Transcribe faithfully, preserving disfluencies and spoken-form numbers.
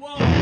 Whoa.